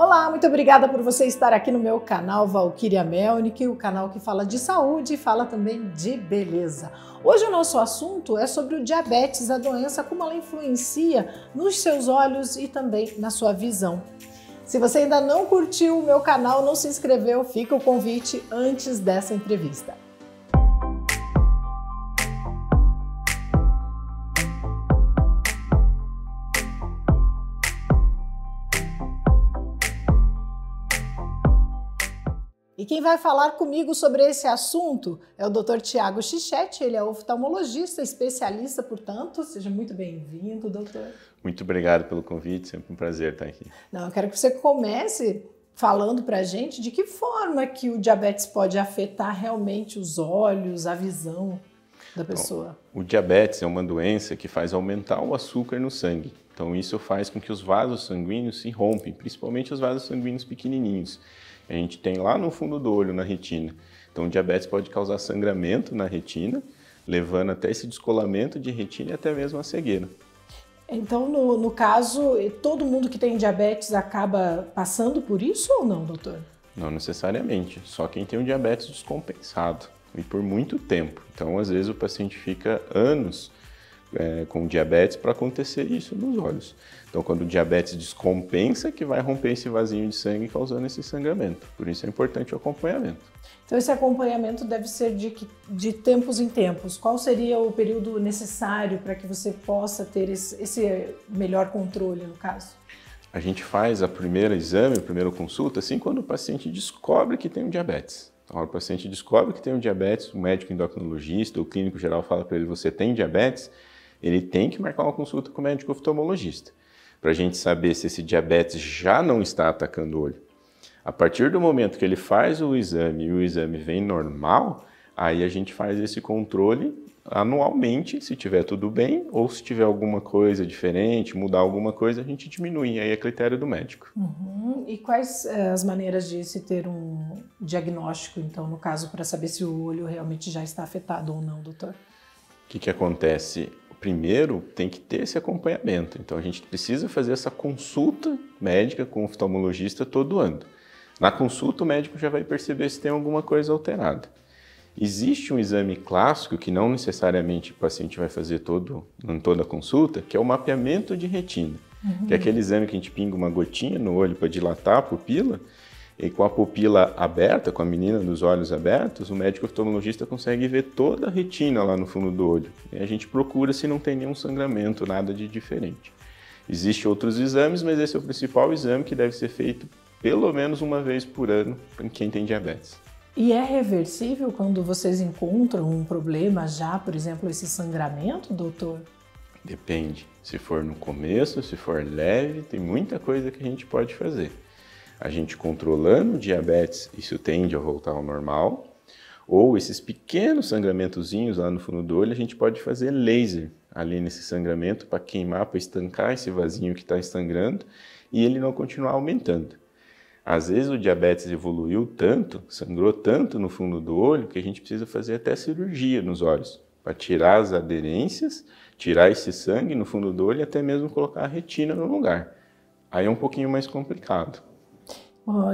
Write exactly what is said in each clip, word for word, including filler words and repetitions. Olá, muito obrigada por você estar aqui no meu canal Valquiria Melnik, o canal que fala de saúde e fala também de beleza. Hoje o nosso assunto é sobre o diabetes, a doença, como ela influencia nos seus olhos e também na sua visão. Se você ainda não curtiu o meu canal, não se inscreveu, fica o convite antes dessa entrevista. E quem vai falar comigo sobre esse assunto é o doutor Tiago Chichetti, ele é oftalmologista, especialista, portanto, seja muito bem-vindo, doutor. Muito obrigado pelo convite, sempre um prazer estar aqui. Não, eu quero que você comece falando pra gente de que forma que o diabetes pode afetar realmente os olhos, a visão da pessoa. Bom, o diabetes é uma doença que faz aumentar o açúcar no sangue, então isso faz com que os vasos sanguíneos se rompem, principalmente os vasos sanguíneos pequenininhos. A gente tem lá no fundo do olho, na retina. Então, o diabetes pode causar sangramento na retina, levando até esse descolamento de retina e até mesmo a cegueira. Então, no, no caso, todo mundo que tem diabetes acaba passando por isso ou não, doutor? Não necessariamente, só quem tem um diabetes descompensado e por muito tempo. Então, às vezes, o paciente fica anos É, com diabetes para acontecer isso nos olhos. Então, quando o diabetes descompensa, que vai romper esse vasinho de sangue causando esse sangramento. Por isso é importante o acompanhamento. Então, esse acompanhamento deve ser de, de tempos em tempos. Qual seria o período necessário para que você possa ter esse, esse melhor controle, no caso? A gente faz a primeira exame, a primeira consulta, assim, quando o paciente descobre que tem um diabetes. Então, o paciente descobre que tem um diabetes, o médico endocrinologista, o clínico geral fala para ele, você tem diabetes? Ele tem que marcar uma consulta com o médico oftalmologista, para a gente saber se esse diabetes já não está atacando o olho. A partir do momento que ele faz o exame e o exame vem normal, aí a gente faz esse controle anualmente, se tiver tudo bem, ou se tiver alguma coisa diferente, mudar alguma coisa, a gente diminui, aí é critério do médico. Uhum. E quais é, as maneiras de se ter um diagnóstico, então, no caso, para saber se o olho realmente já está afetado ou não, doutor? O que que acontece? Primeiro, tem que ter esse acompanhamento. Então, a gente precisa fazer essa consulta médica com o oftalmologista todo ano. Na consulta, o médico já vai perceber se tem alguma coisa alterada. Existe um exame clássico, que não necessariamente o paciente vai fazer todo, em toda a consulta, que é o mapeamento de retina. Uhum. Que é aquele exame que a gente pinga uma gotinha no olho para dilatar a pupila, e com a pupila aberta, com a menina dos olhos abertos, o médico oftalmologista consegue ver toda a retina lá no fundo do olho. E a gente procura se não tem nenhum sangramento, nada de diferente. Existem outros exames, mas esse é o principal exame que deve ser feito pelo menos uma vez por ano em quem tem diabetes. E é reversível quando vocês encontram um problema já, por exemplo, esse sangramento, doutor? Depende. Se for no começo, se for leve, tem muita coisa que a gente pode fazer. A gente controlando o diabetes, isso tende a voltar ao normal. Ou esses pequenos sangramentozinhos lá no fundo do olho, a gente pode fazer laser ali nesse sangramento para queimar, para estancar esse vasinho que está sangrando e ele não continuar aumentando. Às vezes o diabetes evoluiu tanto, sangrou tanto no fundo do olho, que a gente precisa fazer até cirurgia nos olhos para tirar as aderências, tirar esse sangue no fundo do olho e até mesmo colocar a retina no lugar. Aí é um pouquinho mais complicado.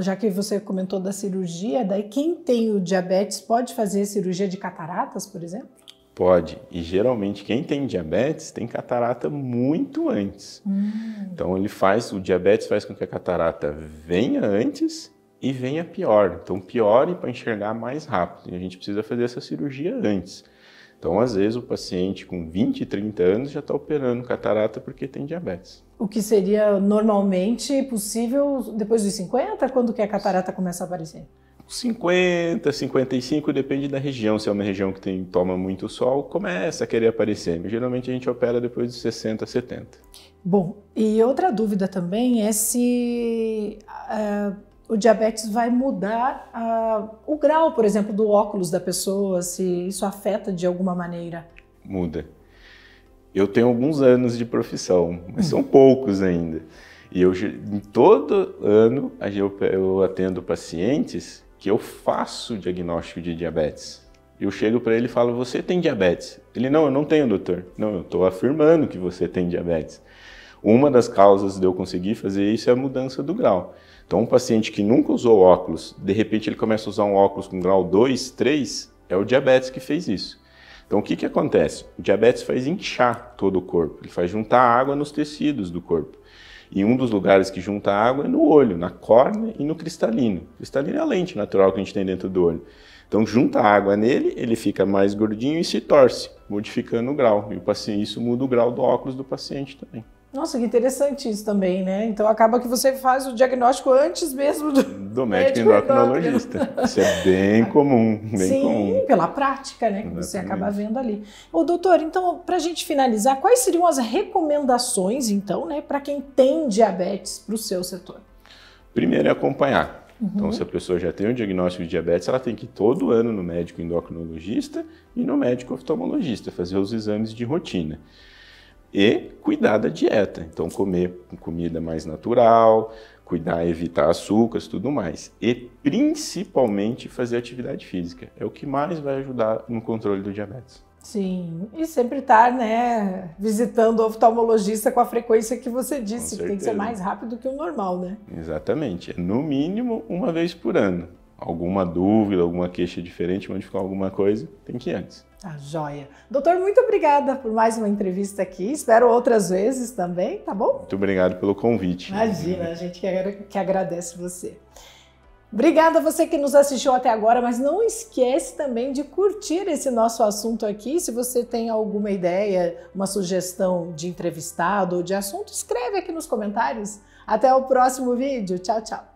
Já que você comentou da cirurgia, daí quem tem o diabetes pode fazer cirurgia de cataratas, por exemplo? Pode. E geralmente quem tem diabetes tem catarata muito antes. Hum. Então ele faz, o diabetes faz com que a catarata venha antes e venha pior. Então piore para enxergar mais rápido. E a gente precisa fazer essa cirurgia antes. Então, às vezes, o paciente com vinte, trinta anos já está operando catarata porque tem diabetes. O que seria normalmente possível depois dos cinquenta, quando que a catarata começa a aparecer? cinquenta, cinquenta e cinco, depende da região. Se é uma região que tem, toma muito sol, começa a querer aparecer. Mas, geralmente, a gente opera depois dos sessenta, setenta. Bom, e outra dúvida também é se uh, o diabetes vai mudar uh, o grau, por exemplo, do óculos da pessoa, se isso afeta de alguma maneira. Muda. Eu tenho alguns anos de profissão, mas são poucos ainda. E eu, todo ano eu, eu atendo pacientes que eu faço diagnóstico de diabetes. Eu chego para ele e falo, você tem diabetes? Ele, não, eu não tenho, doutor. Não, eu estou afirmando que você tem diabetes. Uma das causas de eu conseguir fazer isso é a mudança do grau. Então, um paciente que nunca usou óculos, de repente ele começa a usar um óculos com grau dois, três, é o diabetes que fez isso. Então, o que que acontece? O diabetes faz inchar todo o corpo, ele faz juntar água nos tecidos do corpo. E um dos lugares que junta água é no olho, na córnea e no cristalino. O cristalino é a lente natural que a gente tem dentro do olho. Então, junta água nele, ele fica mais gordinho e se torce, modificando o grau. E o paciente, isso muda o grau do óculos do paciente também. Nossa, que interessante isso também, né? Então, acaba que você faz o diagnóstico antes mesmo do, do médico endocrinologista. Isso é bem comum, bem Sim, comum. Sim, pela prática, né? Que Exatamente. Você acaba vendo ali. Ô, doutor, então, para a gente finalizar, quais seriam as recomendações, então, né? Para quem tem diabetes para o seu setor? Primeiro é acompanhar. Uhum. Então, se a pessoa já tem um diagnóstico de diabetes, ela tem que ir todo ano no médico endocrinologista e no médico oftalmologista, fazer os exames de rotina. E cuidar da dieta, então comer comida mais natural, cuidar, evitar açúcares, tudo mais. E principalmente fazer atividade física, é o que mais vai ajudar no controle do diabetes. Sim, e sempre estar, né, visitando o oftalmologista com a frequência que você disse, que tem que ser mais rápido que o normal, né? Exatamente, é no mínimo uma vez por ano. Alguma dúvida, alguma queixa diferente, modificar alguma coisa, tem que ir antes. Tá joia. Doutor, muito obrigada por mais uma entrevista aqui, espero outras vezes também, tá bom? Muito obrigado pelo convite. Imagina, a gente que agradece você. Obrigada a você que nos assistiu até agora, mas não esquece também de curtir esse nosso assunto aqui. Se você tem alguma ideia, uma sugestão de entrevistado ou de assunto, escreve aqui nos comentários. Até o próximo vídeo. Tchau, tchau.